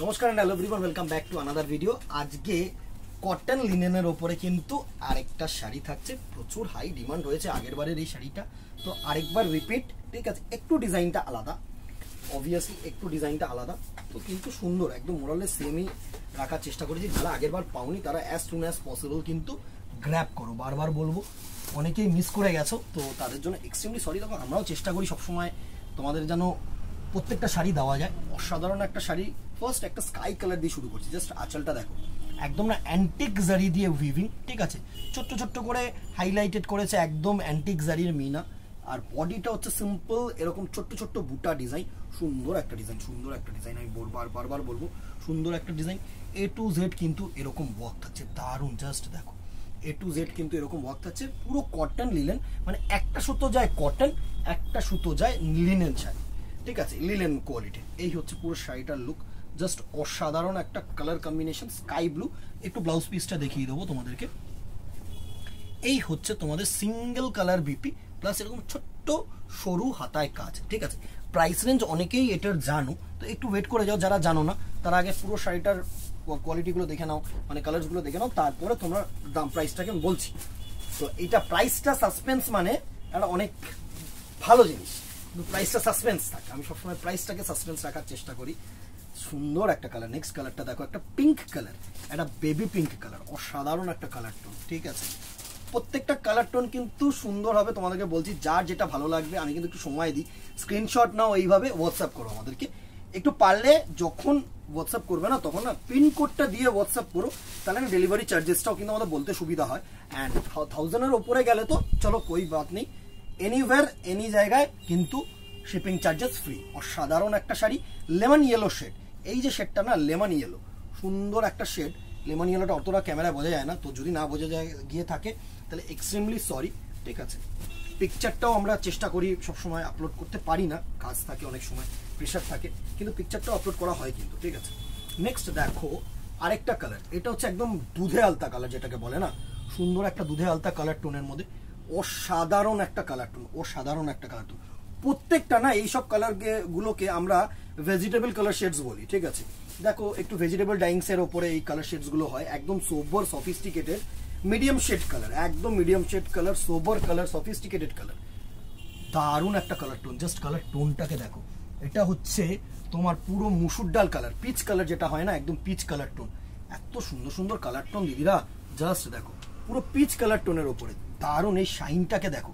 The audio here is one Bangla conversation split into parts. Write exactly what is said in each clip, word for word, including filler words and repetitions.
नमस्कार and hello everyone, welcome back to another video. आज के कटन लिनेनर ओपरे किन्तु आरेकटा शाड़ी थाकছে, प्रचुर हाई डिमांड रयेছে आगेर बारेर এই শাড়িটা। তো আরেকবার রিপিট, ঠিক আছে। একটু ডিজাইনটা আলাদা, অবভিয়াসলি একটু ডিজাইনটা আলাদা, তো কিন্তু সুন্দর। একদম মোরালে সেমই রাখার চেষ্টা করেছি। যারা আগের বার পাওনি তারা অ্যাজ সুন অ্যাজ পসিবল কিন্তু গ্র্যাব করো। বারবার বলবো, অনেকেই মিস করে গেছো, তো তাদের জন্য এক্সট্রিমলি সরি। তখন আমরাও চেষ্টা করি সবসময় তোমাদের যেন প্রত্যেকটা শাড়ি দেওয়া যায়। অসাধারণ একটা শাড়ি। ফার্স্ট একটা স্কাই কালার দিয়ে শুরু করছি। জাস্ট আঁচলটা দেখো, একদম না অ্যান্টিক জারি দিয়ে উইভিং, ঠিক আছে। ছোট্ট ছোট্ট করে হাইলাইটেড করেছে, একদম অ্যান্টিক জারির মিনা। আর বডিটা হচ্ছে সিম্পল, এরকম ছোট্ট ছোট্ট বুটা ডিজাইন। সুন্দর একটা ডিজাইন, সুন্দর একটা ডিজাইন। আমি বারবার বারবার বলবো, সুন্দর একটা ডিজাইন। এ টু জেড কিন্তু এরকম ওয়ার্ক থাকছে, দারুণ। জাস্ট দেখো, এ টু জেড কিন্তু এরকম ওয়ার্ক থাকছে। পুরো কটন লিনেন, মানে একটা সুতো যায় কটন, একটা সুতো যায় লিনেন শাড়ি, ঠিক আছে, লিনেন কোয়ালিটি। এই হচ্ছে পুরো শাড়িটার লুক। জাস্ট অসাধারণ একটা কালার কম্বিনেশন, স্কাই ব্লু। একটু ব্লাউজ পিসটা দেখিয়ে দেবো তোমাদেরকে। এই হচ্ছে তোমাদের সিঙ্গেল কালার বিপি, প্লাস এরকম ছোট্ট সরু হাতায় কাজ, ঠিক আছে। প্রাইস রেঞ্জ অনেকেই এটার জানো, তো একটু ওয়েট করে যাও। যারা জানো না তারা আগে পুরো শাড়িটার কোয়ালিটিগুলো দেখে নাও, মানে কালারসগুলো দেখে নাও, তারপরে তোমরা দাম প্রাইসটাকে আমি বলছি। তো এটা প্রাইসটা সাসপেন্স, মানে এটা অনেক ভালো জিনিস, কিন্তু প্রাইসটা সাসপেন্স থাকে। আমি সবসময় প্রাইসটাকে সাসপেন্স রাখার চেষ্টা করি। সুন্দর একটা কালার। নেক্সট কালারটা দেখো, একটা পিঙ্ক কালার, একটা বেবি পিঙ্ক কালার। অসাধারণ একটা কালার টোন, ঠিক আছে। প্রত্যেকটা কালার টোন কিন্তু সুন্দর হবে, তোমাদেরকে বলছি। যার যেটা ভালো লাগবে, আমি কিন্তু একটু সময় দিই। স্ক্রিনশট নাও, এইভাবে হোয়াটসঅ্যাপ করো আমাদেরকে। একটু পারলে যখন হোয়াটসঅ্যাপ করবে না, তখন না পিনকোডটা দিয়ে হোয়াটসঅ্যাপ করো, তাহলে না ডেলিভারি চার্জেসটাও কিন্তু আমাদের বলতে সুবিধা হয়। অ্যান্ড থাউজেন্ডের ওপরে গেলে তো চলো কোই বাত নেই, এনিওয়ার এনি জায়গায় কিন্তু শিপিং চার্জেস ফ্রি। অসাধারণ একটা শাড়ি, লেমন ইয়েলো শেড। এই যে শেডটা না, লেমন ইয়েলো, সুন্দর একটা শেড। লেমন ইয়েলোটা অতটা ক্যামেরায় বোঝা যায় না, তো যদি না বোঝা যায় গিয়ে থাকে তাহলে এক্সট্রিমলি সরি, ঠিক আছে। পিকচারটাও আমরা চেষ্টা করি সবসময় আপলোড করতে, পারি না, কাজ থাকে, অনেক সময় প্রেশার থাকে, কিন্তু পিকচারটাও আপলোড করা হয় কিন্তু, ঠিক আছে। নেক্সট দেখো আরেকটা কালার, এটা হচ্ছে একদম দুধে আলতা কালার, যেটাকে বলে না। সুন্দর একটা দুধে আলতা কালার টোনের মধ্যে অসাধারণ একটা কালার টোন, অসাধারণ একটা কালার টোন। প্রত্যেকটা না এইসব কালারগুলোকে আমরা ভেজিটেবল কালার শেডস বলি, ঠিক আছে। দেখো একটু ভেজিটেবল ডাইংসের ওপরে এই কালার শেডসগুলো হয়, একদম sober sophisticated medium shade colour, একদম medium shade colour, sober colour, sophisticated colour. দারুণ একটা কালার টোন। জাস্ট কালার টোনটাকে দেখো। এটা হচ্ছে তোমার পুরো মুসুর ডাল কালার, পিচ কালার যেটা হয় না, একদম পিচ কালার টোন। এত সুন্দর সুন্দর কালার টোন দিদিরা, জাস্ট দেখো পুরো পিচ কালার টোনের ওপরে। দারুণ এই শাইনটাকে দেখো,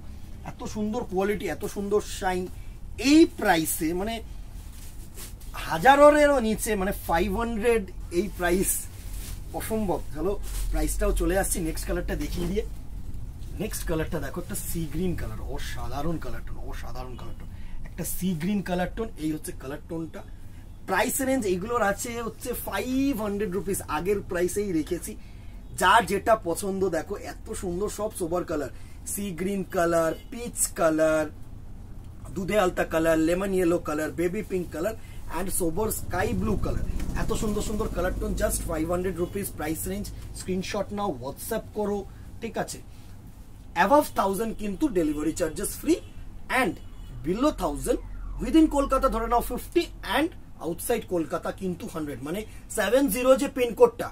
এত সুন্দর কোয়ালিটি, এত সুন্দর শাইন। এই প্রাইসে, মানে হাজারেরও নিচে, মানে ফাইভ হান্ড্রেড, এই প্রাইস অসম্ভব। চলো প্রাইসটাও চলে আসছি। নেক্সট কালারটা দেখিয়ে দিয়ে, নেক্সট কালারটা দেখো, একটা সি গ্রিন কালার। অসাধারণ কালার টোন, অসাধারণ কালার টোন, একটা সি গ্রিন কালার টোন। এই হচ্ছে কালার টোনটা। প্রাইস রেঞ্জ এগুলোর আছে হচ্ছে ফাইভ হান্ড্রেড রুপিস, আগের প্রাইসেই রেখেছি। যার যেটা পছন্দ। দেখো এত সুন্দর সব sober colour, sea green colour, peach colour, দুধে আলতা colour, lemon yellow colour, baby pink colour and sober sky blue colour. এত সুন্দর সুন্দর colour tone. Just five hundred rupees price range. Screenshot নাও, হোয়াটসঅ্যাপ করো, ঠিক আছে। অ্যাভাভ থাউজেন্ড কিন্তু delivery charges free, and below thousand within Kolkata ধরে নাও ফিফটি, অ্যান্ড আউটসাইড কলকাতা কিন্তু হান্ড্রেড, মানে সেভেন জিরো যে পিনকোডটা,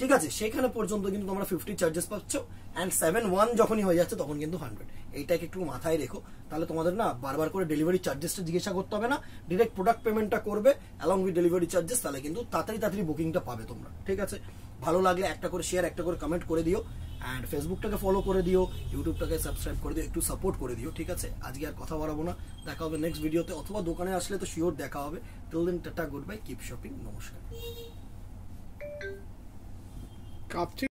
ঠিক আছে, সেখানে পর্যন্ত কিন্তু তোমরা ফিফটি চার্জেস পাচ্ছ। অ্যান্ড সেভেন ওয়ান যখনই হয়ে যাচ্ছে তখন কিন্তু হান্ড্রেড। এইটাকে একটু মাথায় রেখো, তাহলে তোমাদের না বারবার করে ডেলিভারি চার্জেসটা জিজ্ঞাসা করতে হবে না। ডিরেক্ট প্রোডাক্ট পেমেন্টটা করবে অ্যালং উইথ ডেলিভারি চার্জেস, তাহলে কিন্তু তাড়াতাড়ি তাড়াতাড়ি বুকিংটা পাবে তোমরা, ঠিক আছে। ভালো লাগলে একটা করে শেয়ার, একটা করে কমেন্ট করে দিও, অ্যান্ড ফেসবুকটাকে ফলো করে দিও, ইউটিউবটাকে সাবস্ক্রাইব করে দিও, একটু সাপোর্ট করে দিও, ঠিক আছে। আজকে আর কথা বাড়াবো না, দেখা হবে নেক্সট ভিডিওতে, অথবা দোকানে আসলে তো শিওর দেখা হবে। Till then tata, good bye, keep shopping, নমস্কার।